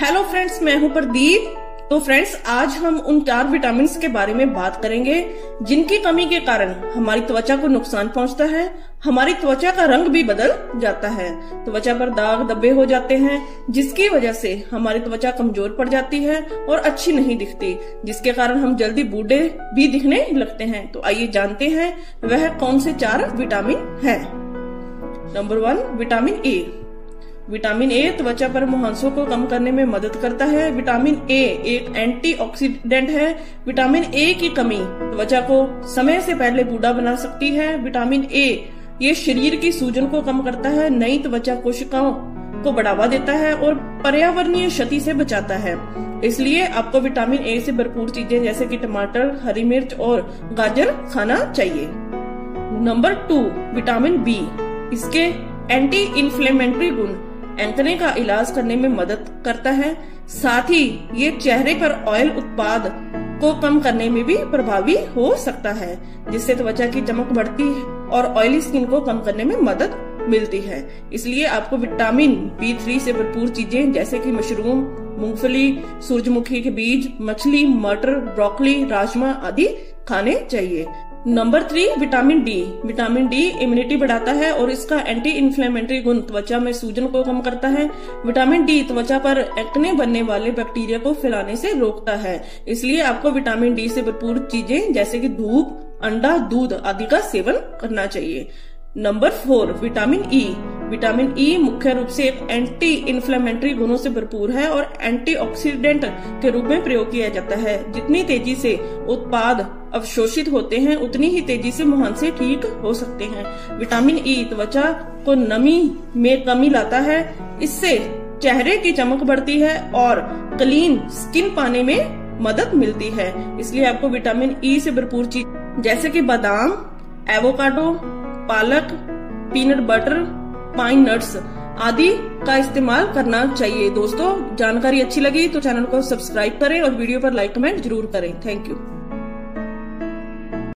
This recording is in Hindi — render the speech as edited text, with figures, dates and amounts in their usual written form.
हेलो फ्रेंड्स, मैं हूं प्रदीप। तो फ्रेंड्स, आज हम उन 4 विटामिन के बारे में बात करेंगे जिनकी कमी के कारण हमारी त्वचा को नुकसान पहुंचता है। हमारी त्वचा का रंग भी बदल जाता है, त्वचा पर दाग धब्बे हो जाते हैं, जिसकी वजह से हमारी त्वचा कमजोर पड़ जाती है और अच्छी नहीं दिखती, जिसके कारण हम जल्दी बूढ़े भी दिखने लगते हैं। तो आइए जानते हैं वह कौन से 4 विटामिन है। Number 1, vitamin A. Vitamin A त्वचा पर मुहांसों को कम करने में मदद करता है। विटामिन ए एक एंटीऑक्सीडेंट है। विटामिन ए की कमी त्वचा को समय से पहले बूढ़ा बना सकती है। विटामिन ए ये शरीर की सूजन को कम करता है, नई त्वचा कोशिकाओं को बढ़ावा देता है और पर्यावरणीय क्षति से बचाता है। इसलिए आपको विटामिन ए से भरपूर चीजें जैसे कि टमाटर, हरी मिर्च और गाजर खाना चाहिए। Number 2, vitamin B. इसके एंटी इन्फ्लेमेटरी गुण एंकने का इलाज करने में मदद करता है। साथ ही ये चेहरे पर ऑयल उत्पाद को कम करने में भी प्रभावी हो सकता है, जिससे त्वचा की चमक बढ़ती है और ऑयली स्किन को कम करने में मदद मिलती है। इसलिए आपको विटामिन B3 से भरपूर चीजें जैसे कि मशरूम, मूंगफली, सूरजमुखी के बीज, मछली, मटर, ब्रोकली, राजमा आदि खाने चाहिए। Number 3, vitamin D. Vitamin D immunity बढ़ाता है और इसका एंटी इन्फ्लेमेटरी गुण त्वचा में सूजन को कम करता है। विटामिन डी त्वचा पर एक्ने बनने वाले बैक्टीरिया को फैलाने से रोकता है। इसलिए आपको विटामिन डी से भरपूर चीजें जैसे कि धूप, अंडा, दूध आदि का सेवन करना चाहिए। Number 4, vitamin E. Vitamin E मुख्य रूप से एक एंटी इन्फ्लेमेटरी गुणों से भरपूर है और एंटीऑक्सीडेंट के रूप में प्रयोग किया जाता है। जितनी तेजी से उत्पाद अवशोषित होते हैं, उतनी ही तेजी से मुहांसे ठीक हो सकते हैं। विटामिन ई त्वचा को नमी में कमी लाता है, इससे चेहरे की चमक बढ़ती है और क्लीन स्किन पाने में मदद मिलती है। इसलिए आपको विटामिन ई से भरपूर चीज जैसे कि बादाम, एवोकाडो, पालक, पीनट बटर, पाइन नट्स आदि का इस्तेमाल करना चाहिए। दोस्तों, जानकारी अच्छी लगी तो चैनल को सब्सक्राइब करें और वीडियो पर लाइक, कमेंट जरूर करें। Thank you.